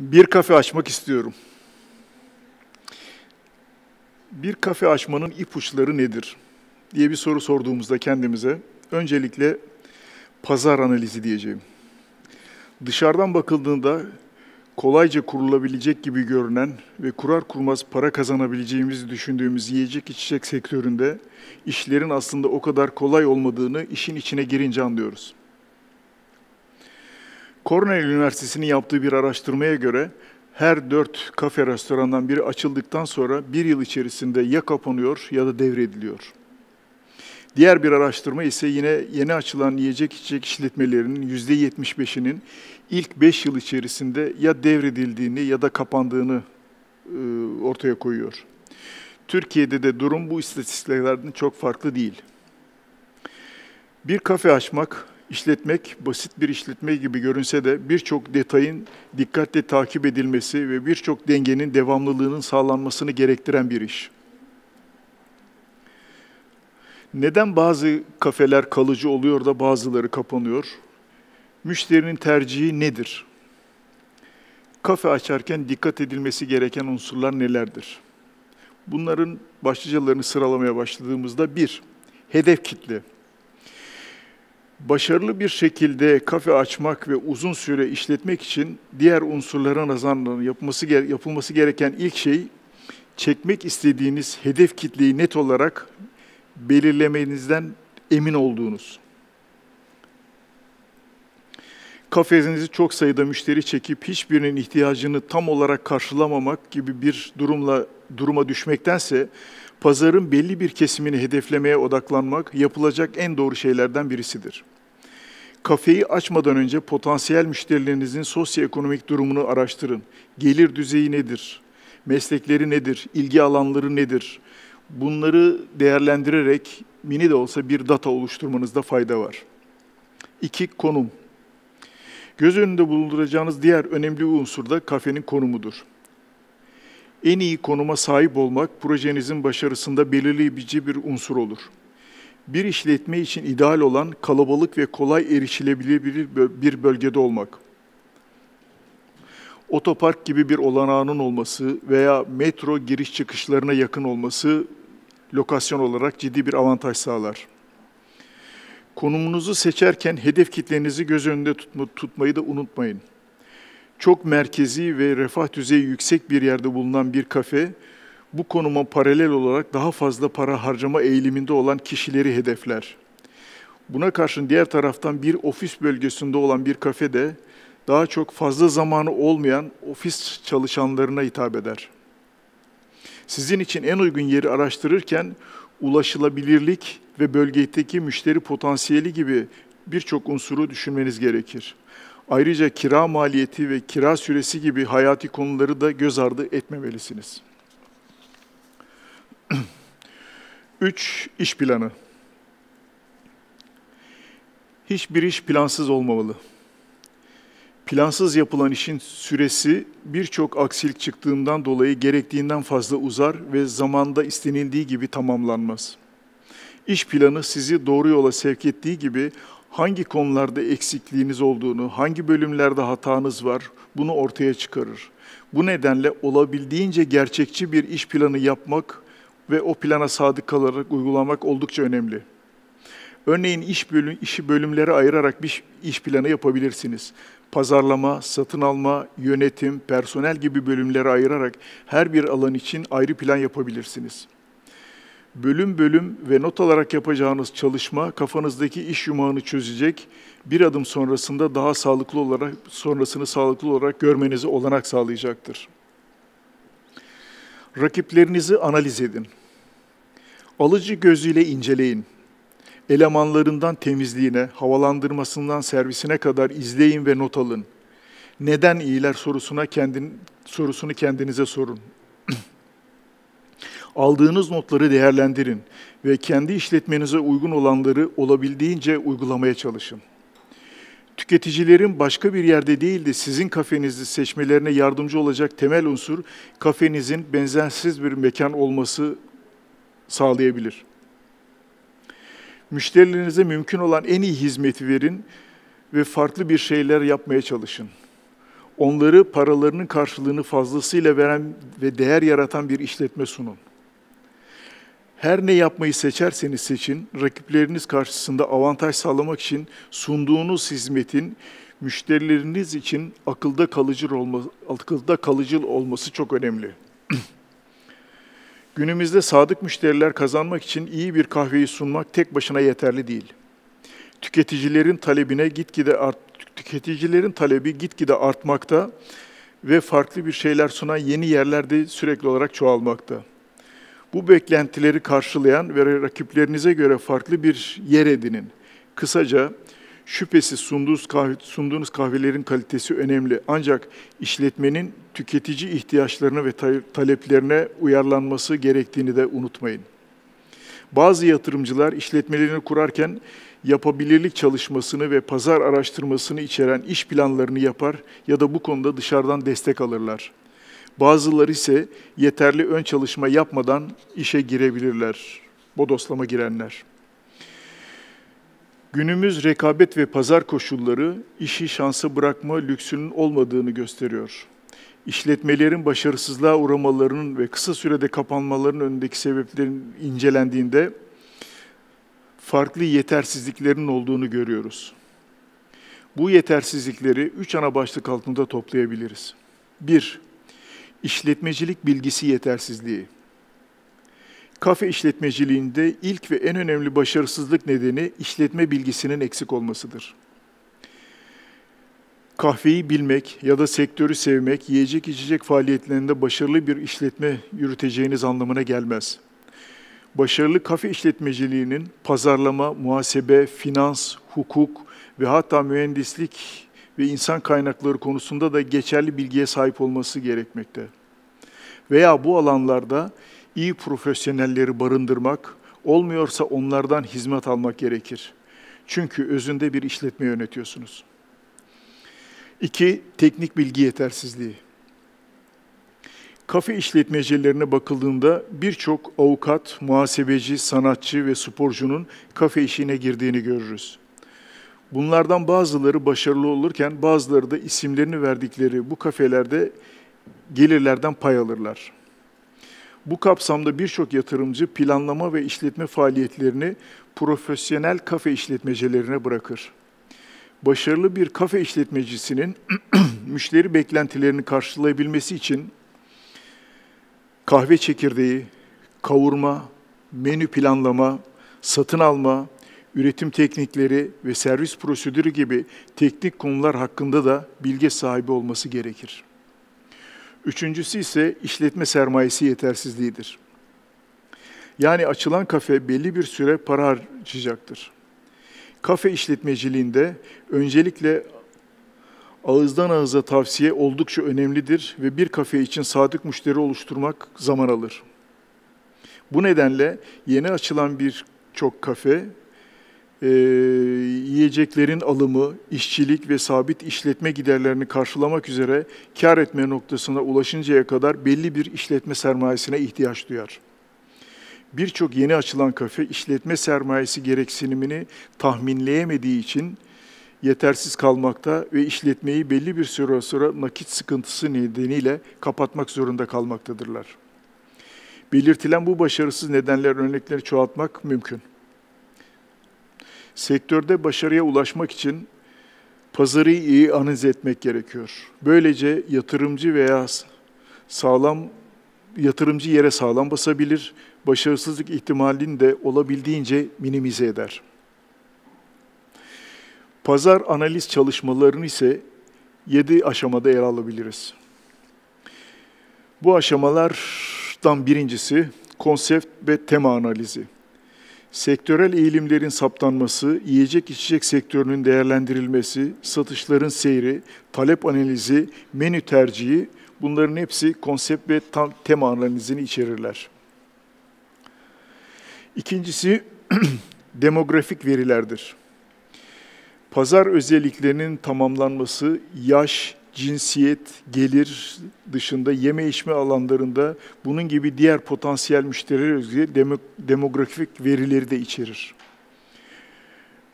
Bir kafe açmak istiyorum. Bir kafe açmanın ipuçları nedir diye bir soru sorduğumuzda kendimize öncelikle pazar analizi diyeceğim. Dışarıdan bakıldığında kolayca kurulabilecek gibi görünen ve kurar kurmaz para kazanabileceğimizi düşündüğümüz yiyecek içecek sektöründe işlerin aslında o kadar kolay olmadığını işin içine girince anlıyoruz. Cornell Üniversitesi'nin yaptığı bir araştırmaya göre her 4 kafe restorandan biri açıldıktan sonra 1 yıl içerisinde ya kapanıyor ya da devrediliyor. Diğer bir araştırma ise yine yeni açılan yiyecek içecek işletmelerinin %75'inin ilk 5 yıl içerisinde ya devredildiğini ya da kapandığını ortaya koyuyor. Türkiye'de de durum bu istatistiklerden çok farklı değil. Bir kafe açmak, İşletmek basit bir işletme gibi görünse de birçok detayın dikkatle takip edilmesi ve birçok dengenin devamlılığının sağlanmasını gerektiren bir iş. Neden bazı kafeler kalıcı oluyor da bazıları kapanıyor? Müşterinin tercihi nedir? Kafe açarken dikkat edilmesi gereken unsurlar nelerdir? Bunların başlıcalarını sıralamaya başladığımızda 1. Hedef kitle. Başarılı bir şekilde kafe açmak ve uzun süre işletmek için diğer unsurlara nazaran yapılması gereken ilk şey, çekmek istediğiniz hedef kitleyi net olarak belirlemenizden emin olduğunuz. Kafenizi çok sayıda müşteri çekip hiçbirinin ihtiyacını tam olarak karşılamamak gibi bir duruma düşmektense, pazarın belli bir kesimini hedeflemeye odaklanmak yapılacak en doğru şeylerden birisidir. Kafeyi açmadan önce potansiyel müşterilerinizin sosyoekonomik durumunu araştırın. Gelir düzeyi nedir? Meslekleri nedir? İlgi alanları nedir? Bunları değerlendirerek mini de olsa bir data oluşturmanızda fayda var. 2. Konum. Göz önünde bulunduracağınız diğer önemli unsur da kafenin konumudur. En iyi konuma sahip olmak, projenizin başarısında belirleyici bir unsur olur. Bir işletme için ideal olan kalabalık ve kolay erişilebilir bir bölgede olmak. Otopark gibi bir olanağının olması veya metro giriş çıkışlarına yakın olması lokasyon olarak ciddi bir avantaj sağlar. Konumunuzu seçerken hedef kitlenizi göz önünde tutmayı da unutmayın. Çok merkezi ve refah düzeyi yüksek bir yerde bulunan bir kafe, bu konuma paralel olarak daha fazla para harcama eğiliminde olan kişileri hedefler. Buna karşın diğer taraftan bir ofis bölgesinde olan bir kafe de daha çok fazla zamanı olmayan ofis çalışanlarına hitap eder. Sizin için en uygun yeri araştırırken ulaşılabilirlik ve bölgedeki müşteri potansiyeli gibi birçok unsuru düşünmeniz gerekir. Ayrıca kira maliyeti ve kira süresi gibi hayati konuları da göz ardı etmemelisiniz. 3. İş planı. Hiçbir iş plansız olmamalı. Plansız yapılan işin süresi birçok aksilik çıktığından dolayı gerektiğinden fazla uzar ve zamanda istenildiği gibi tamamlanmaz. İş planı sizi doğru yola sevk ettiği gibi hangi konularda eksikliğiniz olduğunu, hangi bölümlerde hatanız var, bunu ortaya çıkarır. Bu nedenle olabildiğince gerçekçi bir iş planı yapmak ve o plana sadık kalarak uygulamak oldukça önemli. Örneğin işi bölümlere ayırarak bir iş planı yapabilirsiniz. Pazarlama, satın alma, yönetim, personel gibi bölümlere ayırarak her bir alan için ayrı plan yapabilirsiniz. Bölüm bölüm ve not alarak yapacağınız çalışma kafanızdaki iş yumağını çözecek, bir adım sonrasında daha sağlıklı olarak görmenize olanak sağlayacaktır. Rakiplerinizi analiz edin. Alıcı gözüyle inceleyin. Elemanlarından temizliğine, havalandırmasından servisine kadar izleyin ve not alın. Neden iyiler sorusunu kendinize sorun. Aldığınız notları değerlendirin ve kendi işletmenize uygun olanları olabildiğince uygulamaya çalışın. Tüketicilerin başka bir yerde değil de sizin kafenizi seçmelerine yardımcı olacak temel unsur, kafenizin benzersiz bir mekan olması sağlayabilir. Müşterilerinize mümkün olan en iyi hizmeti verin ve farklı bir şeyler yapmaya çalışın. onları paralarının karşılığını fazlasıyla veren ve değer yaratan bir işletme sunun. Her ne yapmayı seçerseniz seçin, rakipleriniz karşısında avantaj sağlamak için sunduğunuz hizmetin müşterileriniz için akılda kalıcı olması çok önemli. Günümüzde sadık müşteriler kazanmak için iyi bir kahveyi sunmak tek başına yeterli değil. Tüketicilerin talebi gitgide artmakta ve farklı bir şeyler sunan yeni yerlerde sürekli olarak çoğalmakta. Bu beklentileri karşılayan ve rakiplerinize göre farklı bir yer edinin. Kısaca, şüphesiz sunduğunuz kahvelerin kalitesi önemli, ancak işletmenin tüketici ihtiyaçlarına ve taleplerine uyarlanması gerektiğini de unutmayın. Bazı yatırımcılar işletmelerini kurarken yapabilirlik çalışmasını ve pazar araştırmasını içeren iş planlarını yapar ya da bu konuda dışarıdan destek alırlar. Bazıları ise yeterli ön çalışma yapmadan işe girebilirler, bodoslama girenler. Günümüz rekabet ve pazar koşulları işi şansa bırakma lüksünün olmadığını gösteriyor. İşletmelerin başarısızlığa uğramalarının ve kısa sürede kapanmalarının önündeki sebeplerin incelendiğinde farklı yetersizliklerin olduğunu görüyoruz. Bu yetersizlikleri 3 ana başlık altında toplayabiliriz. 1. İşletmecilik bilgisi yetersizliği. Kafe işletmeciliğinde ilk ve en önemli başarısızlık nedeni işletme bilgisinin eksik olmasıdır. Kahveyi bilmek ya da sektörü sevmek, yiyecek içecek faaliyetlerinde başarılı bir işletme yürüteceğiniz anlamına gelmez. Başarılı kafe işletmeciliğinin pazarlama, muhasebe, finans, hukuk ve hatta mühendislik ve insan kaynakları konusunda da geçerli bilgiye sahip olması gerekmekte. Veya bu alanlarda iyi profesyonelleri barındırmak, olmuyorsa onlardan hizmet almak gerekir. Çünkü özünde bir işletme yönetiyorsunuz. 2. Teknik bilgi yetersizliği. Kafe işletmecilerine bakıldığında birçok avukat, muhasebeci, sanatçı ve sporcunun kafe işine girdiğini görürüz. Bunlardan bazıları başarılı olurken bazıları da isimlerini verdikleri bu kafelerde gelirlerden pay alırlar. Bu kapsamda birçok yatırımcı planlama ve işletme faaliyetlerini profesyonel kafe işletmecilerine bırakır. Başarılı bir kafe işletmecisinin müşteri beklentilerini karşılayabilmesi için kahve çekirdeği, kavurma, menü planlama, satın alma, üretim teknikleri ve servis prosedürü gibi teknik konular hakkında da bilgi sahibi olması gerekir. 3.'sü ise işletme sermayesi yetersizliğidir. Yani açılan kafe belli bir süre para harcayacaktır. Kafe işletmeciliğinde öncelikle ağızdan ağıza tavsiye oldukça önemlidir ve bir kafe için sadık müşteri oluşturmak zaman alır. Bu nedenle yeni açılan birçok kafe, yiyeceklerin alımı, işçilik ve sabit işletme giderlerini karşılamak üzere kar etme noktasına ulaşıncaya kadar belli bir işletme sermayesine ihtiyaç duyar. Birçok yeni açılan kafe işletme sermayesi gereksinimini tahminleyemediği için yetersiz kalmakta ve işletmeyi belli bir süre sonra nakit sıkıntısı nedeniyle kapatmak zorunda kalmaktadırlar. Belirtilen bu başarısız nedenler örnekleri çoğaltmak mümkün. Sektörde başarıya ulaşmak için pazarı iyi analiz etmek gerekiyor. Böylece yatırımcı yere sağlam basabilir, başarısızlık ihtimalini de olabildiğince minimize eder. Pazar analiz çalışmalarını ise 7 aşamada ele alabiliriz. Bu aşamalardan birincisi konsept ve tema analizi. Sektörel eğilimlerin saptanması, yiyecek içecek sektörünün değerlendirilmesi, satışların seyri, talep analizi, menü tercihi, bunların hepsi konsept ve tema analizini içerirler. İkincisi demografik verilerdir. Pazar özelliklerinin tamamlanması, yaş, cinsiyet, gelir dışında yeme içme alanlarında bunun gibi diğer potansiyel müşteriler özgü demografik verileri de içerir.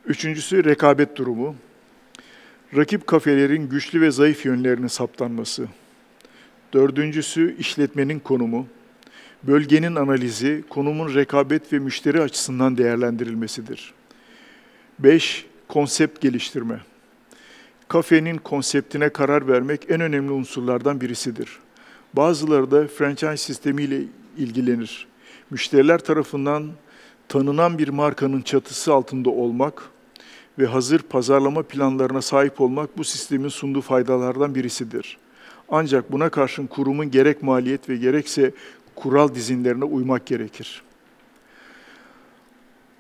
3.'sü rekabet durumu. Rakip kafelerin güçlü ve zayıf yönlerinin saptanması. Dördüncüsü işletmenin konumu. Bölgenin analizi, konumun rekabet ve müşteri açısından değerlendirilmesidir. 5. Konsept geliştirme. Kafenin konseptine karar vermek en önemli unsurlardan birisidir. Bazıları da franchise sistemiyle ilgilenir. Müşteriler tarafından tanınan bir markanın çatısı altında olmak ve hazır pazarlama planlarına sahip olmak bu sistemin sunduğu faydalardan birisidir. Ancak buna karşın kurumun gerek maliyet ve gerekse kural dizinlerine uymak gerekir.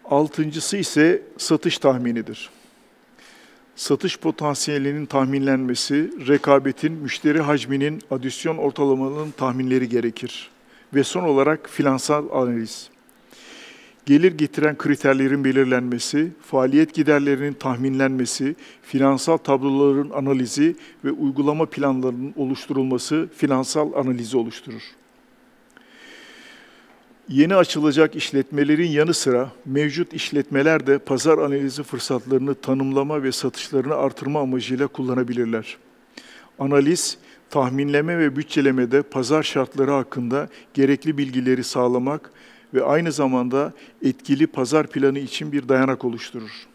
Altıncısı ise satış tahminidir. Satış potansiyelinin tahminlenmesi, rekabetin, müşteri hacminin, adisyon ortalamalarının tahminleri gerekir. Ve son olarak finansal analiz. Gelir getiren kriterlerin belirlenmesi, faaliyet giderlerinin tahminlenmesi, finansal tabloların analizi ve uygulama planlarının oluşturulması finansal analizi oluşturur. Yeni açılacak işletmelerin yanı sıra mevcut işletmeler de pazar analizi fırsatlarını tanımlama ve satışlarını artırma amacıyla kullanabilirler. Analiz, tahminleme ve bütçelemede pazar şartları hakkında gerekli bilgileri sağlamak ve aynı zamanda etkili pazar planı için bir dayanak oluşturur.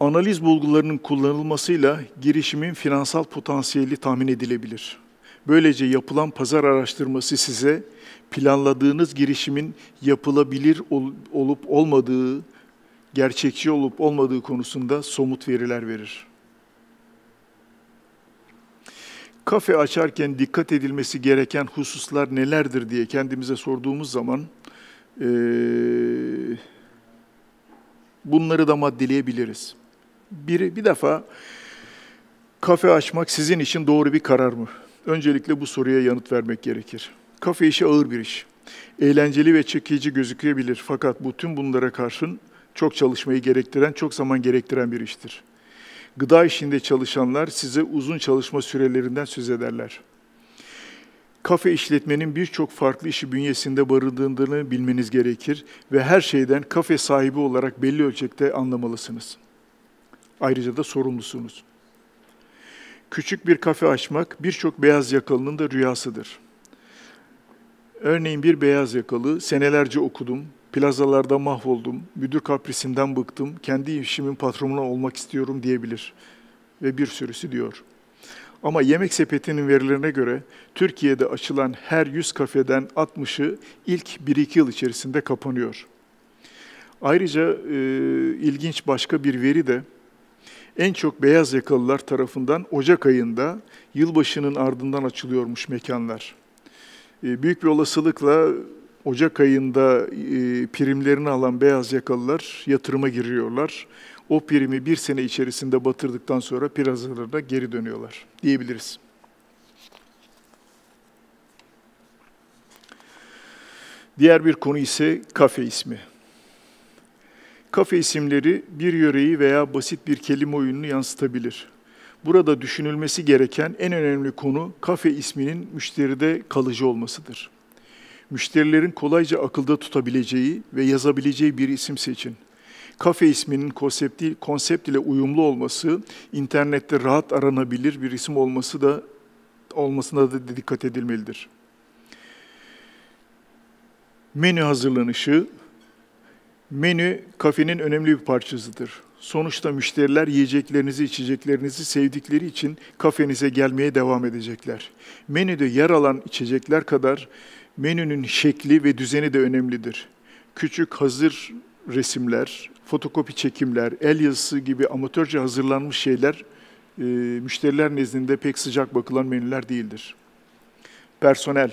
Analiz bulgularının kullanılmasıyla girişimin finansal potansiyeli tahmin edilebilir. Böylece yapılan pazar araştırması size planladığınız girişimin yapılabilir olup olmadığı, gerçekçi olup olmadığı konusunda somut veriler verir. Kafe açarken dikkat edilmesi gereken hususlar nelerdir diye kendimize sorduğumuz zaman bunları da maddeleyebiliriz. Bir defa kafe açmak sizin için doğru bir karar mı? Öncelikle bu soruya yanıt vermek gerekir. Kafe işi ağır bir iş. Eğlenceli ve çekici gözükebilir fakat bütün bunlara karşın çok çalışmayı gerektiren, çok zaman gerektiren bir iştir. Gıda işinde çalışanlar size uzun çalışma sürelerinden söz ederler. Kafe işletmenin birçok farklı işi bünyesinde barındırdığını bilmeniz gerekir ve her şeyden kafe sahibi olarak belli ölçekte anlamalısınız. Ayrıca da sorumlusunuz. Küçük bir kafe açmak birçok beyaz yakalının da rüyasıdır. Örneğin bir beyaz yakalı, senelerce okudum, plazalarda mahvoldum, müdür kaprisinden bıktım, kendi işimin patronu olmak istiyorum diyebilir ve bir sürüsü diyor. Ama Yemek Sepeti'nin verilerine göre Türkiye'de açılan her 100 kafeden 60'ı ilk 1-2 yıl içerisinde kapanıyor. Ayrıca ilginç başka bir veri de en çok beyaz yakalılar tarafından Ocak ayında yılbaşının ardından açılıyormuş mekanlar. Büyük bir olasılıkla Ocak ayında primlerini alan beyaz yakalılar yatırıma giriyorlar. O primi bir sene içerisinde batırdıktan sonra plazalarına geri dönüyorlar diyebiliriz. Diğer bir konu ise kafe ismi. Kafe isimleri bir yöreyi veya basit bir kelime oyununu yansıtabilir. Burada düşünülmesi gereken en önemli konu kafe isminin müşteride kalıcı olmasıdır. Müşterilerin kolayca akılda tutabileceği ve yazabileceği bir isim seçin. Kafe isminin konsept ile uyumlu olması, internette rahat aranabilir bir isim olmasına da dikkat edilmelidir. Menü hazırlanışı. Menü kafenin önemli bir parçasıdır. Sonuçta müşteriler yiyeceklerinizi, içeceklerinizi sevdikleri için kafenize gelmeye devam edecekler. Menüde yer alan içecekler kadar menünün şekli ve düzeni de önemlidir. Küçük hazır resimler, fotokopi çekimler, el yazısı gibi amatörce hazırlanmış şeyler müşteriler nezdinde pek sıcak bakılan menüler değildir. Personel.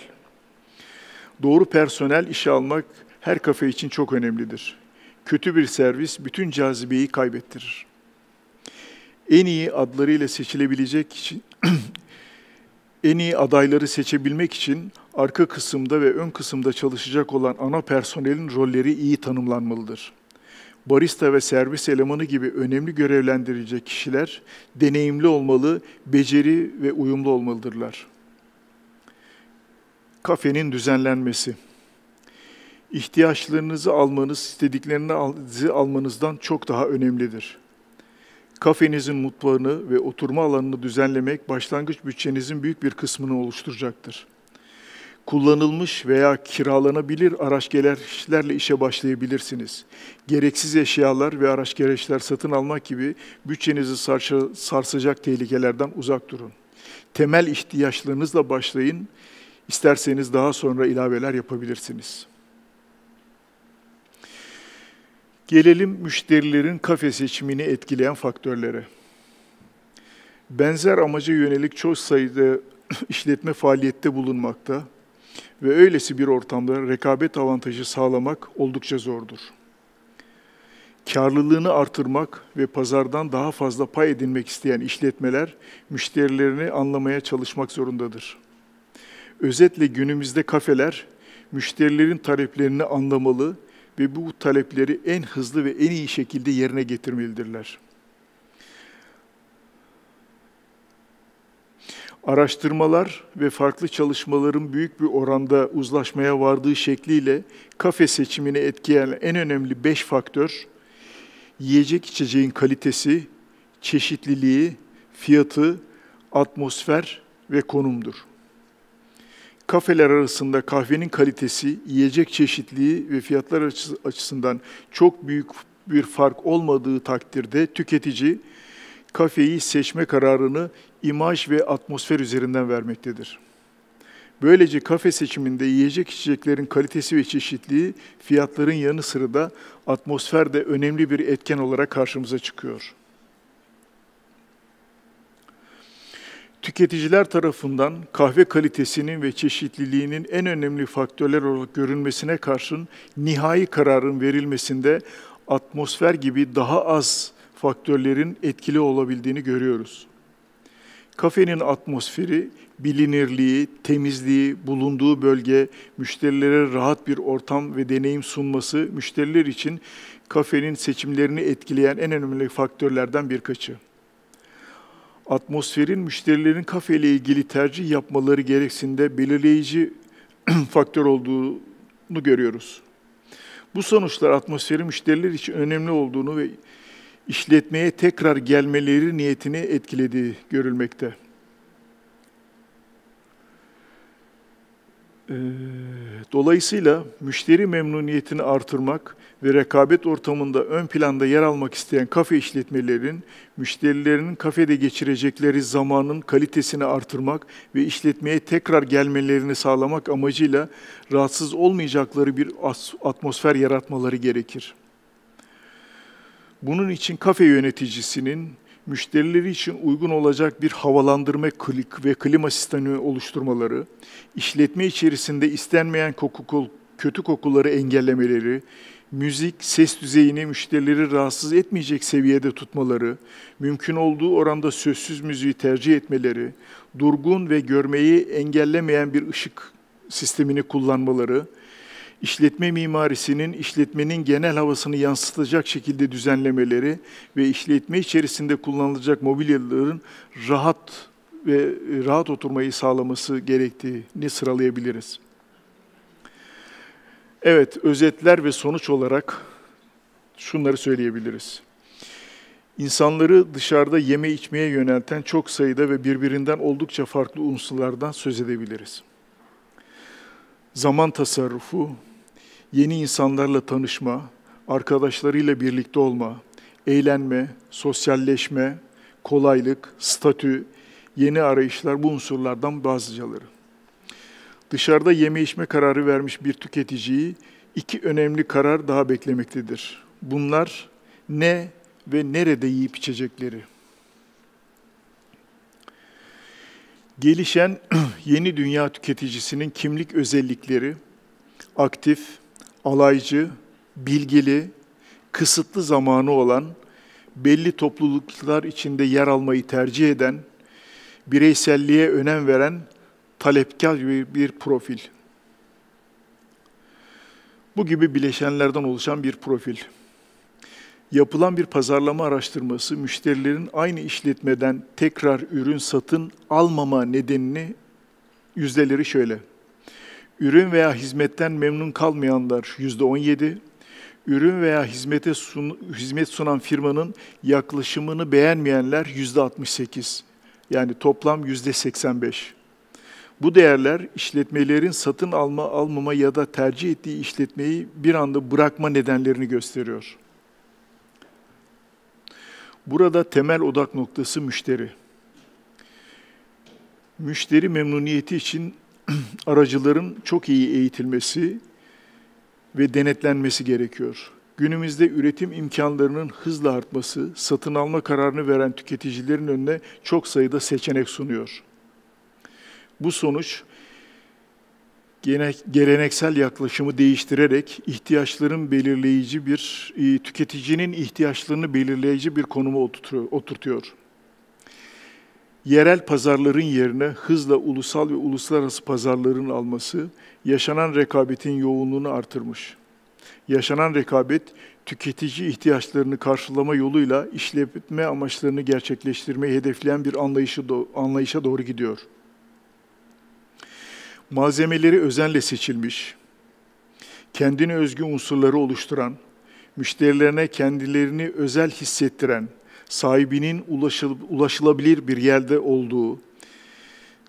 Doğru personel işe almak her kafe için çok önemlidir. Kötü bir servis bütün cazibeyi kaybettirir. En iyi adlarıyla seçilebilecek için en iyi adayları seçebilmek için arka kısımda ve ön kısımda çalışacak olan ana personelin rolleri iyi tanımlanmalıdır. Barista ve servis elemanı gibi önemli görevlendirecek kişiler deneyimli olmalı, beceri ve uyumlu olmalıdırlar. Kafenin düzenlenmesi. ihtiyaçlarınızı almanız, istediklerinizi almanızdan çok daha önemlidir. Kafenizin mutfağını ve oturma alanını düzenlemek başlangıç bütçenizin büyük bir kısmını oluşturacaktır. Kullanılmış veya kiralanabilir araç gereçlerle işe başlayabilirsiniz. Gereksiz eşyalar ve araç gereçler satın almak gibi bütçenizi sarsacak tehlikelerden uzak durun. Temel ihtiyaçlarınızla başlayın, isterseniz daha sonra ilaveler yapabilirsiniz. Gelelim müşterilerin kafe seçimini etkileyen faktörlere. Benzer amaca yönelik çok sayıda işletme faaliyette bulunmakta ve öylesi bir ortamda rekabet avantajı sağlamak oldukça zordur. Karlılığını artırmak ve pazardan daha fazla pay edinmek isteyen işletmeler müşterilerini anlamaya çalışmak zorundadır. Özetle günümüzde kafeler müşterilerin taleplerini anlamalı ve bu talepleri en hızlı ve en iyi şekilde yerine getirmelidirler. Araştırmalar ve farklı çalışmaların büyük bir oranda uzlaşmaya vardığı şekliyle kafe seçimini etkileyen en önemli 5 faktör, yiyecek içeceğin kalitesi, çeşitliliği, fiyatı, atmosfer ve konumdur. Kafeler arasında kahvenin kalitesi, yiyecek çeşitliliği ve fiyatlar açısından çok büyük bir fark olmadığı takdirde tüketici, kafeyi seçme kararını imaj ve atmosfer üzerinden vermektedir. Böylece kafe seçiminde yiyecek içeceklerin kalitesi ve çeşitliliği fiyatların yanı sıra da atmosfer de önemli bir etken olarak karşımıza çıkıyor. Tüketiciler tarafından kahve kalitesinin ve çeşitliliğinin en önemli faktörler olarak görülmesine karşın nihai kararın verilmesinde atmosfer gibi daha az faktörlerin etkili olabildiğini görüyoruz. Kafenin atmosferi, bilinirliği, temizliği, bulunduğu bölge, müşterilere rahat bir ortam ve deneyim sunması müşteriler için kafenin seçimlerini etkileyen en önemli faktörlerden birkaçı. Atmosferin müşterilerin kafeyle ilgili tercih yapmaları gereksiniminde belirleyici faktör olduğunu görüyoruz. Bu sonuçlar atmosferin müşteriler için önemli olduğunu ve işletmeye tekrar gelmeleri niyetini etkilediği görülmekte. Dolayısıyla müşteri memnuniyetini artırmak ve rekabet ortamında ön planda yer almak isteyen kafe işletmelerinin, müşterilerinin kafede geçirecekleri zamanın kalitesini artırmak ve işletmeye tekrar gelmelerini sağlamak amacıyla rahatsız olmayacakları bir atmosfer yaratmaları gerekir. Bunun için kafe yöneticisinin müşterileri için uygun olacak bir havalandırma ve klima sistemi oluşturmaları, işletme içerisinde istenmeyen kötü kokuları engellemeleri, müzik, ses düzeyini müşterileri rahatsız etmeyecek seviyede tutmaları, mümkün olduğu oranda sözsüz müziği tercih etmeleri, durgun ve görmeyi engellemeyen bir ışık sistemini kullanmaları, işletme mimarisinin işletmenin genel havasını yansıtacak şekilde düzenlemeleri ve işletme içerisinde kullanılacak mobilyaların rahat oturmayı sağlaması gerektiğini sıralayabiliriz. Evet, özetler ve sonuç olarak şunları söyleyebiliriz. İnsanları dışarıda yeme içmeye yönelten çok sayıda ve birbirinden oldukça farklı unsurlardan söz edebiliriz. Zaman tasarrufu, yeni insanlarla tanışma, arkadaşlarıyla birlikte olma, eğlenme, sosyalleşme, kolaylık, statü, yeni arayışlar bu unsurlardan bazıları. Dışarıda yeme içme kararı vermiş bir tüketiciyi iki önemli karar daha beklemektedir. Bunlar ne ve nerede yiyip içecekleri. Gelişen yeni dünya tüketicisinin kimlik özellikleri, aktif, alaycı, bilgili, kısıtlı zamanı olan, belli topluluklar içinde yer almayı tercih eden, bireyselliğe önem veren, talepkar bir profil. Bu gibi bileşenlerden oluşan bir profil. Yapılan bir pazarlama araştırması, müşterilerin aynı işletmeden tekrar ürün satın almama nedenini yüzdeleri şöyle. Ürün veya hizmetten memnun kalmayanlar %17, ürün veya hizmet sunan firmanın yaklaşımını beğenmeyenler %68, yani toplam %85. Bu değerler işletmelerin satın alma, almama ya da tercih ettiği işletmeyi bir anda bırakma nedenlerini gösteriyor. Burada temel odak noktası müşteri. Müşteri memnuniyeti için aracıların çok iyi eğitilmesi ve denetlenmesi gerekiyor. Günümüzde üretim imkanlarının hızla artması, satın alma kararını veren tüketicilerin önüne çok sayıda seçenek sunuyor. Bu sonuç, geleneksel yaklaşımı değiştirerek tüketicinin ihtiyaçlarını belirleyici bir konuma oturtuyor. Yerel pazarların yerine hızla ulusal ve uluslararası pazarların alması, yaşanan rekabetin yoğunluğunu artırmış. Yaşanan rekabet, tüketici ihtiyaçlarını karşılama yoluyla işletme amaçlarını gerçekleştirmeyi hedefleyen bir anlayışa doğru gidiyor. Malzemeleri özenle seçilmiş, kendine özgü unsurları oluşturan, müşterilerine kendilerini özel hissettiren, sahibinin ulaşılabilir bir yerde olduğu,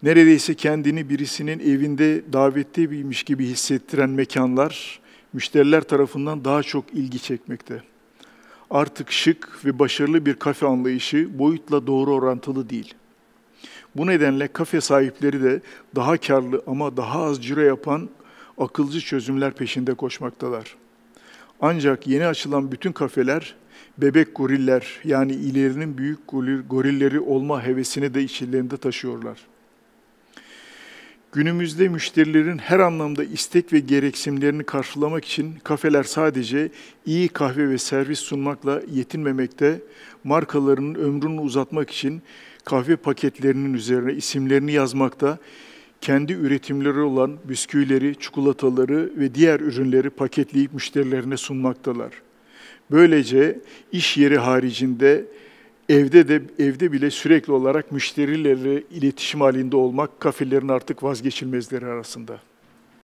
neredeyse kendini birisinin evinde davetliymiş gibi hissettiren mekanlar, müşteriler tarafından daha çok ilgi çekmekte. Artık şık ve başarılı bir kafe anlayışı boyutla doğru orantılı değil. Bu nedenle kafe sahipleri de daha karlı ama daha az ciro yapan akılcı çözümler peşinde koşmaktalar. Ancak yeni açılan bütün kafeler, bebek goriller yani ilerinin büyük gorilleri olma hevesini de içlerinde taşıyorlar. Günümüzde müşterilerin her anlamda istek ve gereksinimlerini karşılamak için kafeler sadece iyi kahve ve servis sunmakla yetinmemekte, markalarının ömrünü uzatmak için kahve paketlerinin üzerine isimlerini yazmakta, kendi üretimleri olan bisküvileri, çikolataları ve diğer ürünleri paketleyip müşterilerine sunmaktalar. Böylece iş yeri haricinde evde bile sürekli olarak müşterilerle iletişim halinde olmak kafelerin artık vazgeçilmezleri arasında.